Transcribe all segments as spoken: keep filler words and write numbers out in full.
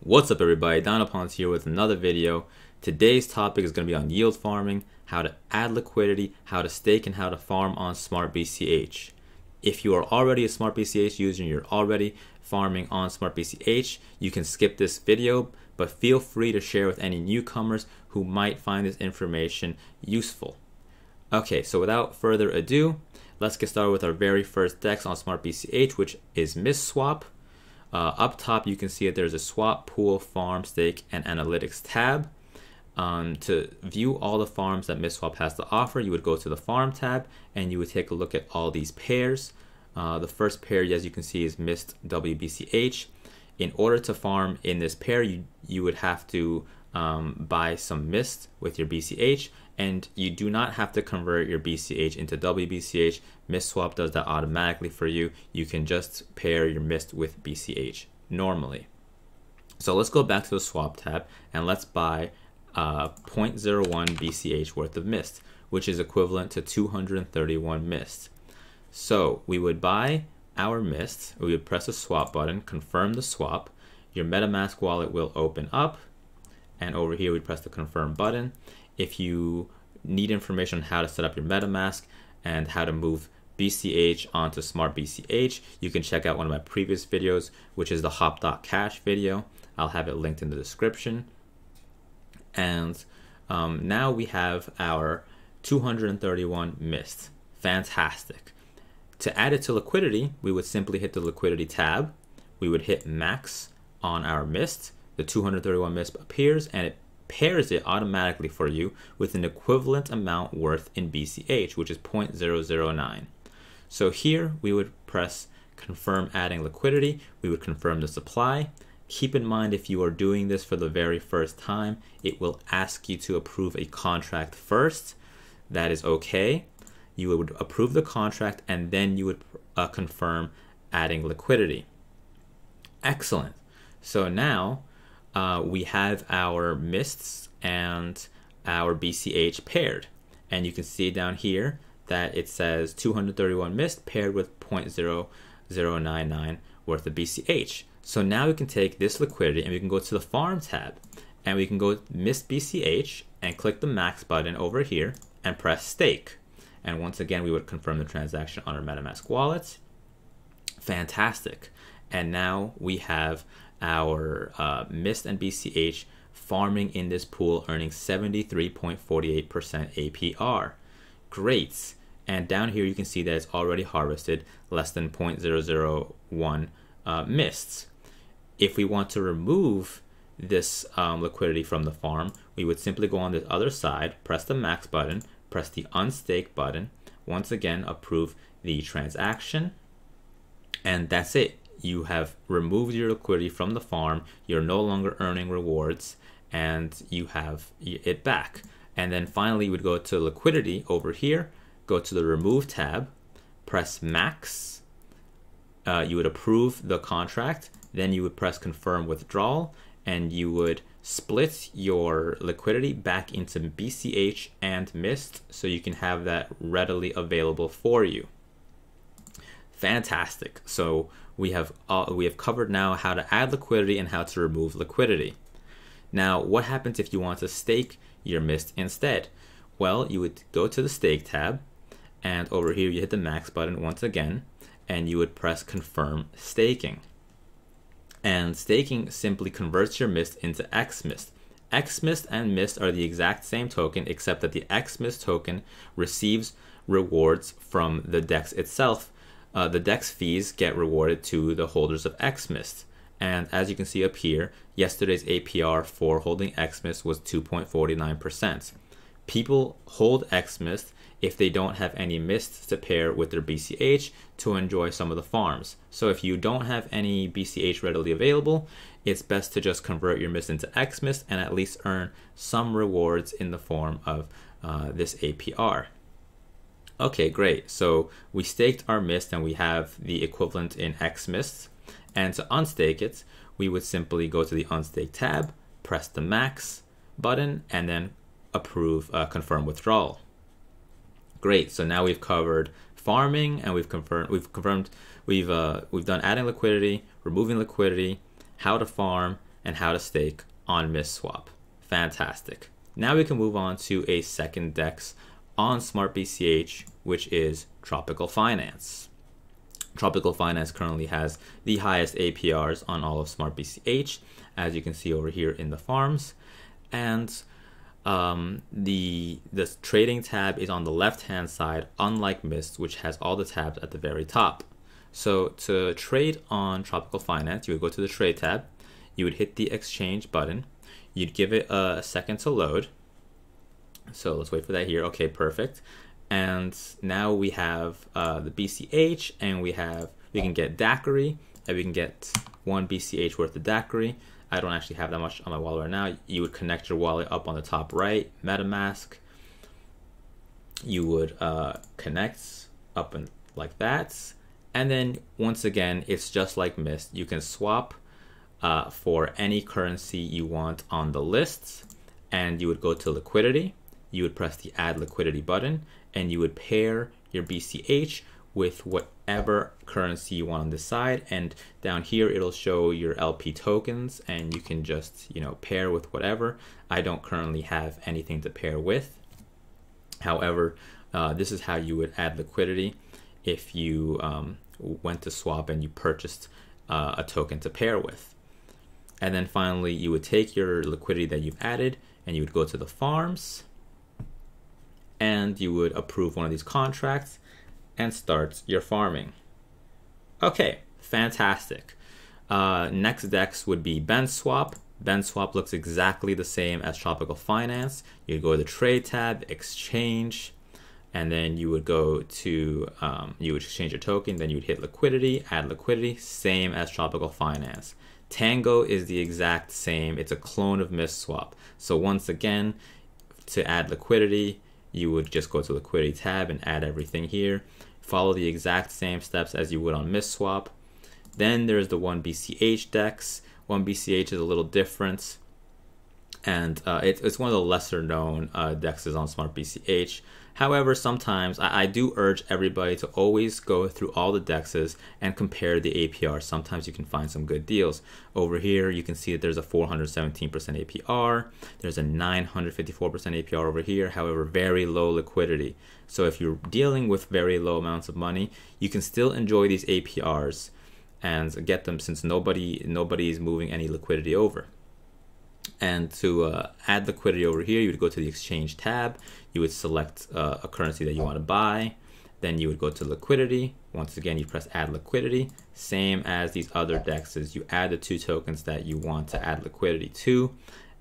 What's up everybody, Dino Pons here with another video. Today's topic is going to be on yield farming, how to add liquidity, how to stake and how to farm on Smart B C H. If you are already a Smart B C H user and you're already farming on Smart B C H, you can skip this video, but feel free to share with any newcomers who might find this information useful. Okay, so without further ado, let's get started with our very first DEX on Smart B C H, which is MistSwap. Uh, up top, you can see that there's a swap, pool, farm, stake, and analytics tab. Um, to view all the farms that MistSwap has to offer, you would go to the farm tab and you would take a look at all these pairs. Uh, the first pair, as you can see, is Mist W B C H. In order to farm in this pair, you, you would have to um, buy some Mist with your B C H, and you do not have to convert your B C H into W B C H. MistSwap does that automatically for you. You can just pair your Mist with B C H normally. So let's go back to the swap tab and let's buy uh, zero point zero one B C H worth of Mist, which is equivalent to two hundred thirty-one Mist. So we would buy our Mist, we would press the swap button, confirm the swap, your MetaMask wallet will open up, and over here we press the confirm button. If you need information on how to set up your MetaMask and how to move B C H onto Smart B C H, you can check out one of my previous videos, which is the hop.cash video. I'll have it linked in the description. And um, now we have our two hundred thirty-one Mist. Fantastic. To add it to liquidity, we would simply hit the liquidity tab. We would hit max on our Mist. The two hundred thirty-one Mist appears and it pairs it automatically for you with an equivalent amount worth in B C H, which is zero point zero zero nine. So here we would press confirm adding liquidity. We would confirm the supply. Keep in mind, if you are doing this for the very first time, it will ask you to approve a contract first. That is okay. You would approve the contract and then you would uh, confirm adding liquidity. Excellent. So now Uh, we have our Mists and our B C H paired. And you can see down here that it says two hundred thirty-one Mist paired with zero point zero zero nine nine worth of B C H. So now we can take this liquidity and we can go to the farm tab and we can go Mist B C H and click the max button over here and press stake. And once again, we would confirm the transaction on our MetaMask wallet. Fantastic. And now we have our uh, Mist and B C H farming in this pool, earning seventy-three point four eight percent A P R. Great. And down here you can see that it's already harvested less than zero point zero zero one uh, Mists. If we want to remove this um, liquidity from the farm, we would simply go on the other side, press the max button, press the unstake button, once again approve the transaction, and that's it. You have removed your liquidity from the farm, you're no longer earning rewards, and you have it back. And then finally, you would go to liquidity over here, go to the remove tab, press max, uh, you would approve the contract, then you would press confirm withdrawal, and you would split your liquidity back into B C H and Mist so you can have that readily available for you. Fantastic. So we have uh, we have covered now how to add liquidity and how to remove liquidity. Now, what happens if you want to stake your Mist instead? Well, you would go to the stake tab, and over here you hit the max button once again, and you would press confirm staking. And staking simply converts your Mist into X-Mist. X-Mist and Mist are the exact same token, except that the X-Mist token receives rewards from the DEX itself. Uh, the DEX fees get rewarded to the holders of X-Mist. And as you can see up here, yesterday's A P R for holding X-Mist was two point four nine percent. People hold X-Mist if they don't have any Mist to pair with their B C H to enjoy some of the farms. So if you don't have any B C H readily available, it's best to just convert your Mist into X-Mist and at least earn some rewards in the form of uh, this A P R. Okay, great. So we staked our Mist and we have the equivalent in X-Mist. And to unstake it, we would simply go to the unstake tab, press the max button, and then approve uh, confirm withdrawal. Great. So now we've covered farming and we've confirmed we've confirmed we've uh, we've done adding liquidity, removing liquidity, how to farm, and how to stake on MistSwap. Fantastic. Now we can move on to a second DEX on Smart B C H, which is Tropical Finance. Tropical Finance currently has the highest A P Rs on all of Smart B C H, as you can see over here in the farms. And um, the, the trading tab is on the left-hand side, unlike Mist, which has all the tabs at the very top. So to trade on Tropical Finance, you would go to the trade tab, you would hit the exchange button, you'd give it a second to load. So let's wait for that here. Okay, perfect. And now we have uh, the B C H, and we have, we can get daiquiri, and we can get one B C H worth of daiquiri. I don't actually have that much on my wallet right now. You would connect your wallet up on the top right, MetaMask. You would uh, connect up and like that. And then once again, it's just like Mist. You can swap uh, for any currency you want on the lists, and you would go to liquidity. You would press the add liquidity button, and you would pair your B C H with whatever currency you want on this side. And down here, it'll show your L P tokens, and you can just, you know, pair with whatever. I don't currently have anything to pair with. However, uh, this is how you would add liquidity if you um, went to swap and you purchased uh, a token to pair with. And then finally, you would take your liquidity that you've added, and you would go to the farms, and you would approve one of these contracts and start your farming. Okay, fantastic. Uh, next DEX would be Benswap. Benswap looks exactly the same as Tropical Finance. You go to the trade tab, exchange, and then you would go to, um, you would exchange your token, then you would hit liquidity, add liquidity, same as Tropical Finance. Tango is the exact same. It's a clone of MistSwap. So once again, to add liquidity, you would just go to the liquidity tab and add everything here. Follow the exact same steps as you would on MistSwap. Then there's the one B C H DEX. one B C H is a little different, and uh, it, it's one of the lesser known uh, DEXs on Smart B C H. However, sometimes I, I do urge everybody to always go through all the DEXs and compare the A P R. Sometimes you can find some good deals. Over here, you can see that there's a four hundred seventeen percent A P R. There's a nine hundred fifty-four percent A P R over here. However, very low liquidity. So if you're dealing with very low amounts of money, you can still enjoy these A P Rs and get them, since nobody nobody is moving any liquidity over. And to uh, add liquidity over here, you would go to the exchange tab, you would select uh, a currency that you want to buy, then you would go to liquidity. Once again, you press add liquidity, same as these other DEXs. You add the two tokens that you want to add liquidity to,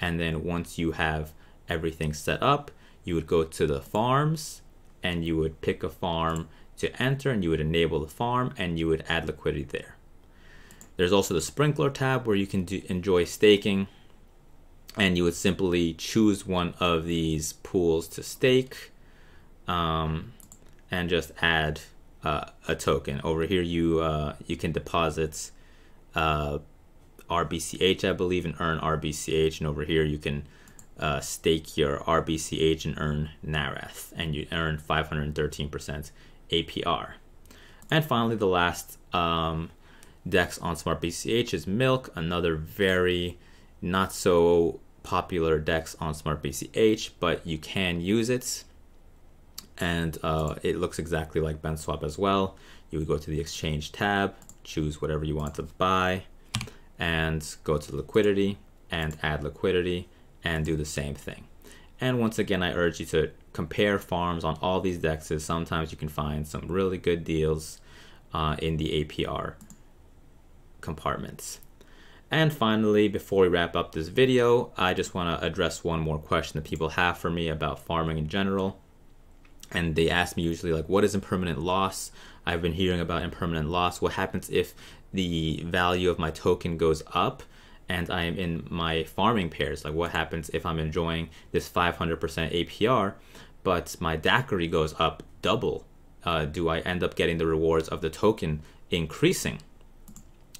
and then once you have everything set up, you would go to the farms, and you would pick a farm to enter, and you would enable the farm, and you would add liquidity there. There's also the sprinkler tab, where you can do, enjoy staking, and you would simply choose one of these pools to stake, um, and just add uh, a token. Over here, you uh, you can deposit uh, R B C H, I believe, and earn R B C H. And over here, you can uh, stake your R B C H and earn nareth, and you earn five hundred thirteen percent A P R. And finally, the last um, DEX on Smart B C H is Milk, another very not so popular DEX on Smart B C H, but you can use it, and uh, it looks exactly like Benswap as well. You would go to the exchange tab, choose whatever you want to buy, and go to liquidity and add liquidity and do the same thing. And once again, I urge you to compare farms on all these DEXs. Sometimes you can find some really good deals uh, in the A P R compartments. And finally, before we wrap up this video, I just want to address one more question that people have for me about farming in general. And they ask me usually, like, what is impermanent loss? I've been hearing about impermanent loss. What happens if the value of my token goes up and I am in my farming pairs? Like, what happens if I'm enjoying this five hundred percent A P R, but my daiquiri goes up double? Uh, do I end up getting the rewards of the token increasing?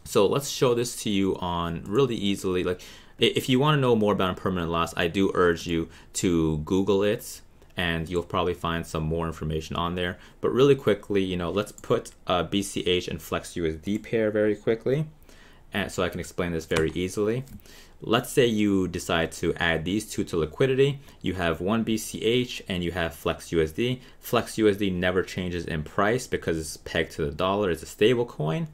So let's show this to you on really easily. Like, if you want to know more about impermanent loss, I do urge you to Google it, and you'll probably find some more information on there. But really quickly, you know, let's put a B C H and FlexUSD pair very quickly, and so I can explain this very easily. Let's say you decide to add these two to liquidity. You have one B C H and you have FlexUSD. FlexUSD never changes in price because it's pegged to the dollar. It's a stable coin.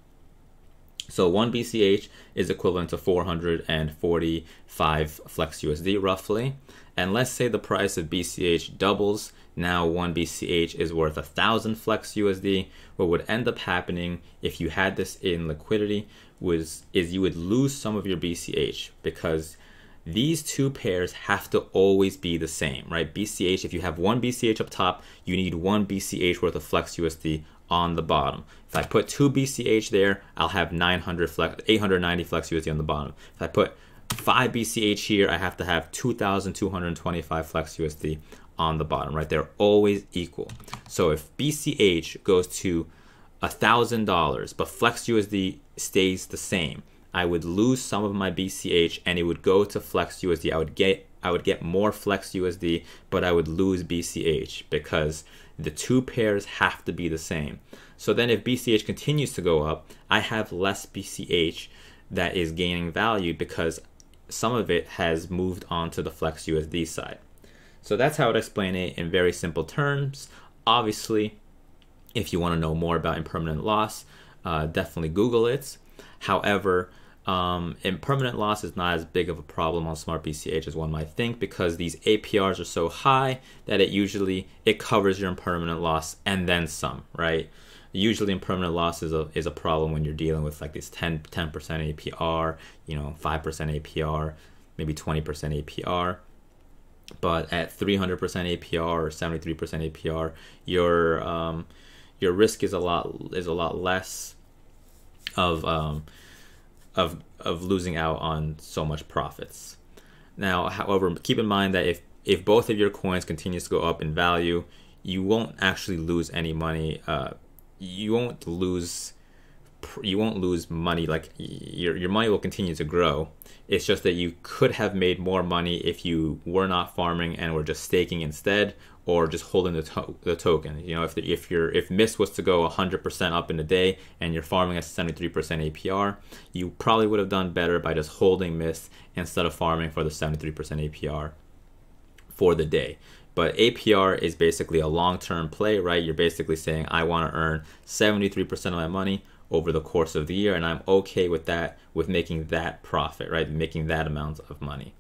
So one B C H is equivalent to four hundred forty-five FlexUSD roughly. And let's say the price of B C H doubles. Now one B C H is worth one thousand FlexUSD. What would end up happening if you had this in liquidity was is you would lose some of your B C H, because these two pairs have to always be the same, right? B C H, if you have one B C H up top, you need one B C H worth of FlexUSD on the bottom. If I put two B C H there, I'll have nine hundred flex, eight hundred ninety FlexUSD on the bottom. If I put five B C H here, I have to have two thousand two hundred twenty-five FlexUSD on the bottom, right? They're always equal. So if B C H goes to one thousand dollars, but FlexUSD stays the same, I would lose some of my B C H and it would go to FlexUSD. I would get I would get more FlexUSD, but I would lose B C H because the two pairs have to be the same. So then if B C H continues to go up, I have less B C H that is gaining value because some of it has moved on to the FlexUSD side. So that's how I would explain it in very simple terms. Obviously, if you want to know more about impermanent loss, uh, definitely Google it. However, Um, impermanent loss is not as big of a problem on Smart B C H as one might think, because these A P Rs are so high that it usually it covers your impermanent loss and then some, right? Usually impermanent loss is a, is a problem when you're dealing with like this ten percent A P R, you know, five percent A P R, maybe twenty percent A P R. But at three hundred percent A P R or seventy-three percent A P R, your um, your risk is a lot is a lot less of um, Of, of losing out on so much profits. Now, however, keep in mind that if, if both of your coins continues to go up in value, you won't actually lose any money. Uh, you won't lose you won't lose money. Like your, your money will continue to grow. It's just that you could have made more money if you were not farming and were just staking instead, or just holding the, to the token. You know, if the, if your if MistSwap was to go one hundred percent up in a day and you're farming at seventy-three percent A P R, you probably would have done better by just holding MistSwap instead of farming for the seventy-three percent A P R for the day. But A P R is basically a long-term play, right? You're basically saying, I want to earn seventy-three percent of my money over the course of the year, and I'm okay with that, with making that profit, right? Making that amount of money.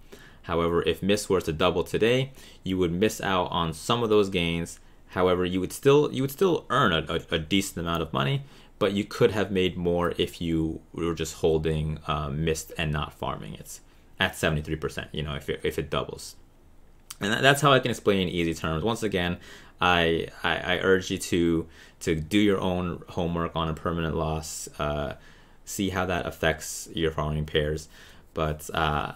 However, if MistSwap were to double today, you would miss out on some of those gains. However, you would still you would still earn a, a, a decent amount of money, but you could have made more if you were just holding uh, MistSwap and not farming it at seventy-three percent. You know, if it, if it doubles, and that, that's how I can explain in easy terms. Once again, I, I I urge you to to do your own homework on impermanent loss, uh, see how that affects your farming pairs. But uh,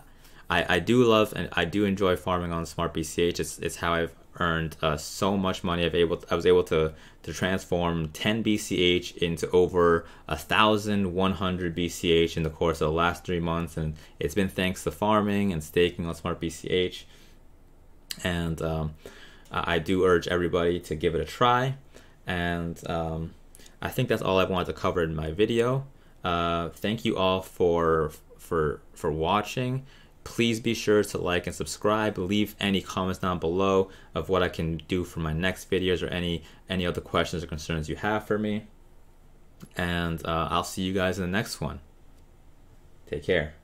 I I do love and I do enjoy farming on Smart B C H. It's it's how I've earned uh, so much money. I've able to, I was able to to transform ten B C H into over a thousand one hundred B C H in the course of the last three months, and it's been thanks to farming and staking on Smart B C H. And um, I do urge everybody to give it a try. And um, I think that's all I wanted to cover in my video. Uh, thank you all for, for, for watching. Please be sure to like and subscribe. Leave any comments down below of what I can do for my next videos or any, any other questions or concerns you have for me. And uh, I'll see you guys in the next one. Take care.